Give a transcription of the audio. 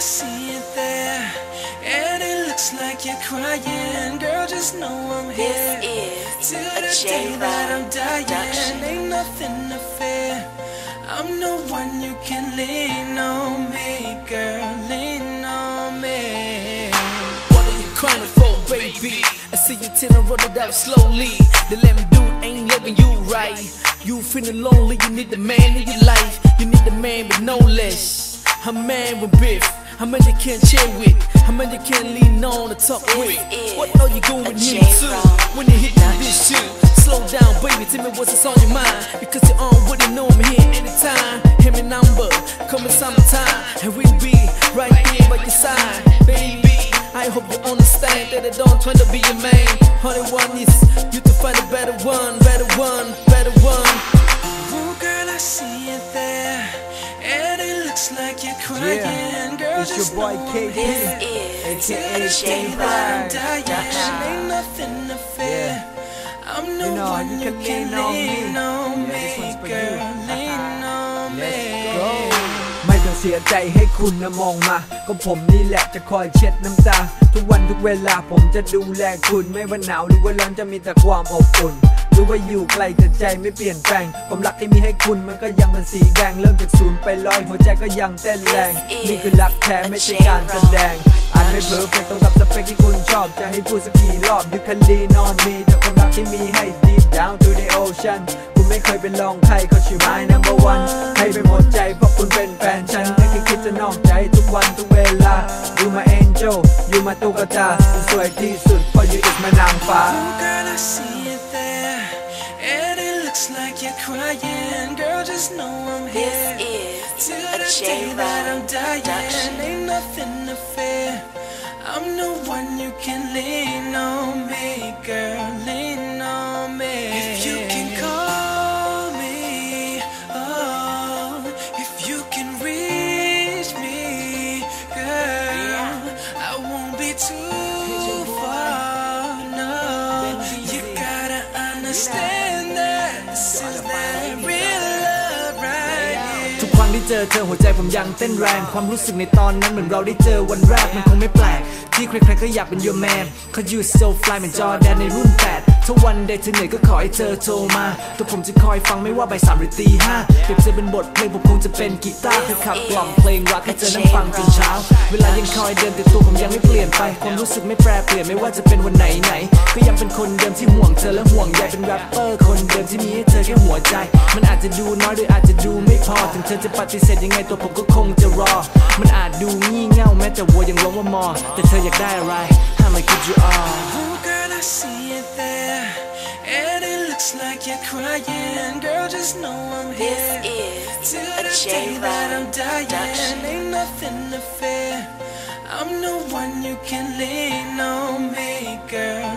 see it there, and it looks like you're crying. Girl, just know I'm here till the day that I'm dying. Ain't nothing to fear, I'm the one you can lean on me, girl, lean on me. What are you crying for, baby? I see you tearing, run it out slowly. The lemon dude ain't loving you right. You feeling lonely, you need the man in your life. You need the man with no less. A man with beef, a man you can share with, a man you can lean on to talk with. What are you going here to when you hit this shit? Slow down, baby, tell me what's on your mind, because you already know I'm here anytime. Hear me number, come in summertime, and we'll be right there by your side, baby. I hope you understand that I don't try to be your man. Only one is you to find a better one, better one, better one. Oh girl, I see it there, and it looks like you're crying. Girl, it's just your boy KP, aka J5. Ain't nothing to fear. I'm the one you can lean on me, girl, lean on me. เสียใจให้คุณนะมองมาก็ผมนี่แหละจะคอยเช็ดน้ำตาทุกวันทุกเวลาผมจะดูแลคุณไม่ว่าหนาวหรือว่าร้อนจะมีแต่ความอบอุ่นหรือว่าอยู่ไกลแต่ใจไม่เปลี่ยนแปลงความรักที่มีให้คุณมันก็ยังเป็นสีแดงเริ่มจากศูนย์ไปร้อยหัวใจก็ยังเต้นแรงนี่คือรักแท้ไม่ใช่การแสดงอาจไม่เพอร์เฟคต้องกับสเปคที่คุณชอบจะให้พูดสักกี่รอบ You can lean on me แต่ความรักที่มีให้ deep down to the oceanไม่เคยเป็นรองใครเขาชื่อไม้ number one ให้ไปหมดใจเพราะคุณเป็นแฟนฉันไม่เคยคิดจะนอกใจทุกวันทุกเวลา You my angel You my ตุ๊กตาคุณสวยที่สุดเพราะ You is my นางฟ้า Oh girl I see it there and it looks like you're crying girl just know I'm here till the day that I'm dying ain't nothing to fear I'm the one you can lean on me girl lean on me if you can callทุกครั้งที่เจอเธอหัวใจผมยังเต้นแรงความรู้สึกในตอนนั้นเหมือนเราได้เจอวันแรกมันคงไม่แปลกที่ใครๆก็อยากเป็น your man เขา you so fly เหมือนจอแดนในรุ่น8ถ้าวันใดเธอเหนื่อยก็ขอให้เธอโทรมาแต่ผมจะคอยฟังไม่ว่าบ่ายสามหรือตีห้าเก็บเธอเป็นบทเพลงผมคงจะเป็นกีตาร์เธอขับกล่อมเพลงรักให้เธอนั่งฟังจนเช้าเวลายังคอยเดินแต่ตัวผมยังไม่เปลี่ยนไปความรู้สึกไม่แปรเปลี่ยนไม่ว่าจะเป็นวันไหนไหนก็ยังเป็นคนเดิมที่ห่วงเธอและห่วงใยเป็นแรปเปอร์คนเดิมที่มีให้เธอแค่หัวใจมันอาจจะดูน้อยหรืออาจจะดูไม่พอถึงเธอจะปฏิเสธยังไงตัวผมก็คงจะรอมันอาจดูงี่เง่าแม้แต่วัวยังร้องว่ามอแต่เธออยากได้อะไร How I give you all I see it there, and it looks like you're crying. Girl, just know I'm here till the day that I'm dying. Ain't nothing to fear. I'm the one you can lean on me, girl.